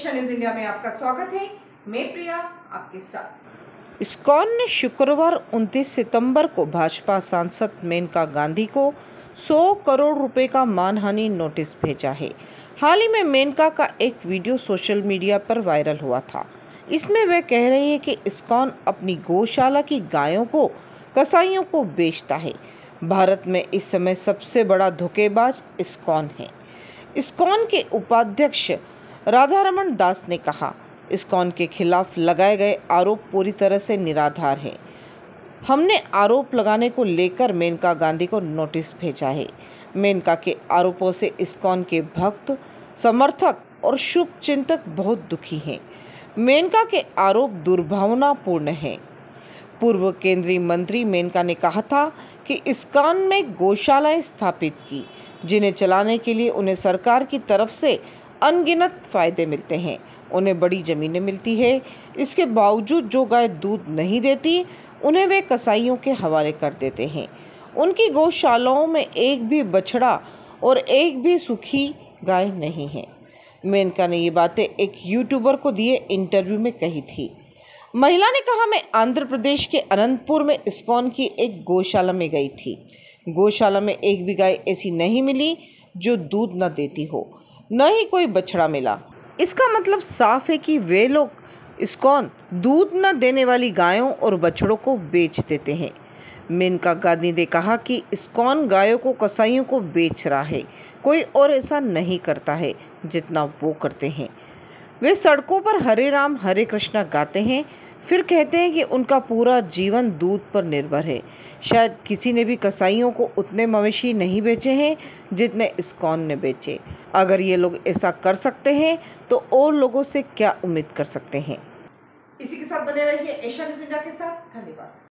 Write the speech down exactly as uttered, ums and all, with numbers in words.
Asia news India में आपका स्वागत है। मैं प्रिया आपके साथ। इस्कॉन ने शुक्रवार उनतीस सितंबर को भाजपा सांसद मेनका गांधी को सौ करोड़ रुपए का मानहानि नोटिस भेजा है। हाल ही में मेनका का एक वीडियो सोशल मीडिया पर वायरल हुआ था। इसमें वह कह रही है कि इस्कॉन अपनी गौशाला की गायों को कसाईयों को बेचता है। भारत में इस समय सबसे बड़ा धोखेबाज इस्कॉन है। इस्कॉन के उपाध्यक्ष राधारमण दास ने कहा, इस्कॉन के खिलाफ लगाए गए आरोप पूरी तरह से निराधार हैं। हमने आरोप लगाने को लेकर मेनका गांधी को नोटिस भेजा है। मेनका के आरोपों से इस्कॉन के भक्त, समर्थक और शुभचिंतक बहुत दुखी हैं। मेनका के आरोप दुर्भावनापूर्ण हैं। पूर्व केंद्रीय मंत्री मेनका ने कहा था कि इस्कॉन में गौशालाएं स्थापित की, जिन्हें चलाने के लिए उन्हें सरकार की तरफ से अनगिनत फायदे मिलते हैं। उन्हें बड़ी ज़मीनें मिलती है। इसके बावजूद जो गाय दूध नहीं देती उन्हें वे कसाईयों के हवाले कर देते हैं। उनकी गौशालाओं में एक भी बछड़ा और एक भी सूखी गाय नहीं है। मेनका ने ये बातें एक यूट्यूबर को दिए इंटरव्यू में कही थी। महिला ने कहा, मैं आंध्र प्रदेश के अनंतपुर में इस्कॉन की एक गौशाला में गई थी। गौशाला में एक भी गाय ऐसी नहीं मिली जो दूध न देती हो, न ही कोई बछड़ा मिला। इसका मतलब साफ है कि वे लोग इस्कॉन दूध न देने वाली गायों और बछड़ों को बेच देते हैं। मेनका गांधी ने कहा कि इस्कॉन गायों को कसाईयों को बेच रहा है। कोई और ऐसा नहीं करता है जितना वो करते हैं। वे सड़कों पर हरे राम हरे कृष्णा गाते हैं, फिर कहते हैं कि उनका पूरा जीवन दूध पर निर्भर है। शायद किसी ने भी कसाईयों को उतने मवेशी नहीं बेचे हैं जितने इस्कॉन ने बेचे। अगर ये लोग ऐसा कर सकते हैं तो और लोगों से क्या उम्मीद कर सकते हैं। इसी के साथ बने रहिए एशिया न्यूज इंडिया के साथ। धन्यवाद।